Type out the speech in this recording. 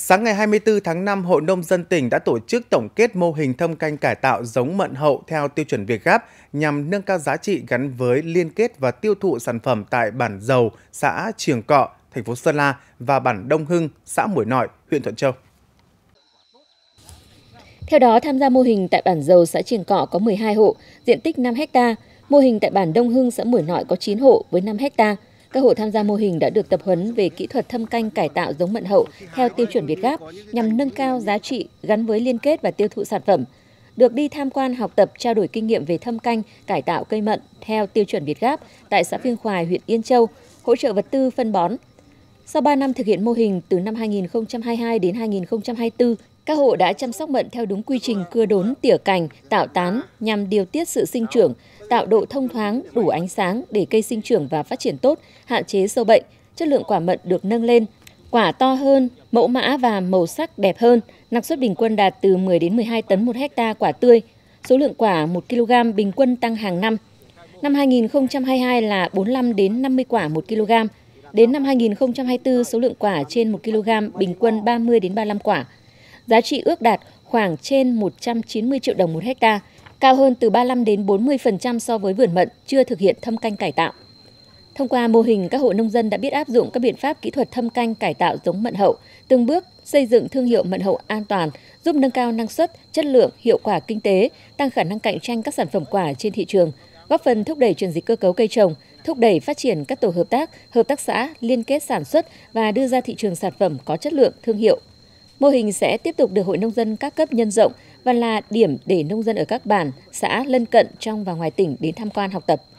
Sáng ngày 24 tháng 5, Hội Nông dân tỉnh đã tổ chức tổng kết mô hình thâm canh cải tạo giống mận hậu theo tiêu chuẩn VietGAP nhằm nâng cao giá trị gắn với liên kết và tiêu thụ sản phẩm tại bản Dầu, xã Triềng Cọ, thành phố Sơn La và bản Đông Hưng, xã Mũi Nội, huyện Thuận Châu. Theo đó, tham gia mô hình tại bản Dầu, xã Triềng Cọ có 12 hộ, diện tích 5 ha. Mô hình tại bản Đông Hưng, xã Mũi Nội có 9 hộ với 5 ha. Các hộ tham gia mô hình đã được tập huấn về kỹ thuật thâm canh cải tạo giống mận hậu theo tiêu chuẩn VietGAP nhằm nâng cao giá trị gắn với liên kết và tiêu thụ sản phẩm. Được đi tham quan, học tập, trao đổi kinh nghiệm về thâm canh cải tạo cây mận theo tiêu chuẩn VietGAP tại xã Phiêng Khoài, huyện Yên Châu, hỗ trợ vật tư, phân bón. Sau 3 năm thực hiện mô hình, từ năm 2022 đến 2024, các hộ đã chăm sóc mận theo đúng quy trình cưa đốn, tỉa cành, tạo tán nhằm điều tiết sự sinh trưởng, tạo độ thông thoáng, đủ ánh sáng để cây sinh trưởng và phát triển tốt, hạn chế sâu bệnh, chất lượng quả mận được nâng lên, quả to hơn, mẫu mã và màu sắc đẹp hơn, năng suất bình quân đạt từ 10 đến 12 tấn 1 ha quả tươi, số lượng quả 1 kg bình quân tăng hàng năm. Năm 2022 là 45 đến 50 quả 1 kg, đến năm 2024 số lượng quả trên 1 kg bình quân 30 đến 35 quả. Giá trị ước đạt khoảng trên 190 triệu đồng 1 ha, cao hơn từ 35 đến 40% so với vườn mận chưa thực hiện thâm canh cải tạo. Thông qua mô hình, các hộ nông dân đã biết áp dụng các biện pháp kỹ thuật thâm canh cải tạo giống mận hậu, từng bước xây dựng thương hiệu mận hậu an toàn, giúp nâng cao năng suất, chất lượng, hiệu quả kinh tế, tăng khả năng cạnh tranh các sản phẩm quả trên thị trường, góp phần thúc đẩy chuyển dịch cơ cấu cây trồng, thúc đẩy phát triển các tổ hợp tác xã liên kết sản xuất và đưa ra thị trường sản phẩm có chất lượng, thương hiệu. Mô hình sẽ tiếp tục được Hội Nông dân các cấp nhân rộng và là điểm để nông dân ở các bản, xã lân cận trong và ngoài tỉnh đến tham quan học tập.